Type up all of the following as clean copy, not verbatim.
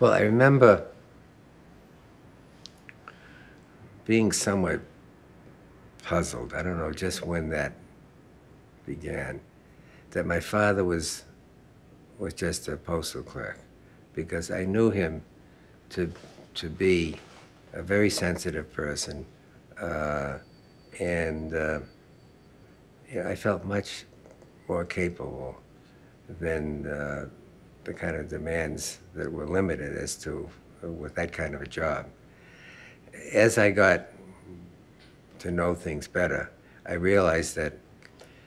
Well, I remember being somewhat puzzled, I don't know just when that began, that my father was just a postal clerk, because I knew him to be a very sensitive person, and I felt much more capable than the kind of demands that were limited as to with that kind of a job. As I got to know things better, I realized that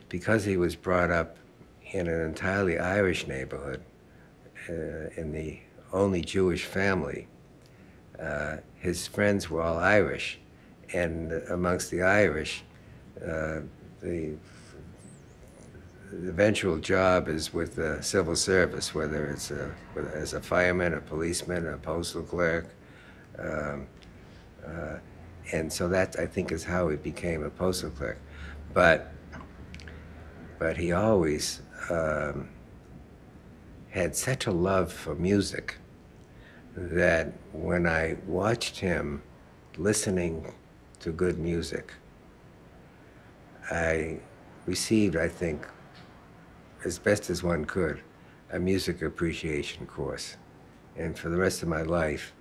because he was brought up in an entirely Irish neighborhood, in the only Jewish family, his friends were all Irish, and amongst the Irish, the eventual job is with the civil service, whether it's as a fireman, a policeman, a postal clerk, and so that, I think, is how he became a postal clerk. But he always had such a love for music that when I watched him listening to good music, I received, I think, as best as one could, a music appreciation course. And for the rest of my life,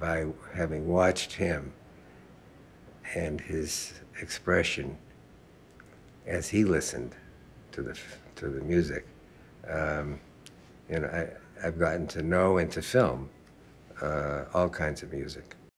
by having watched him and his expression as he listened to the music, you know, I've gotten to know and to film all kinds of music.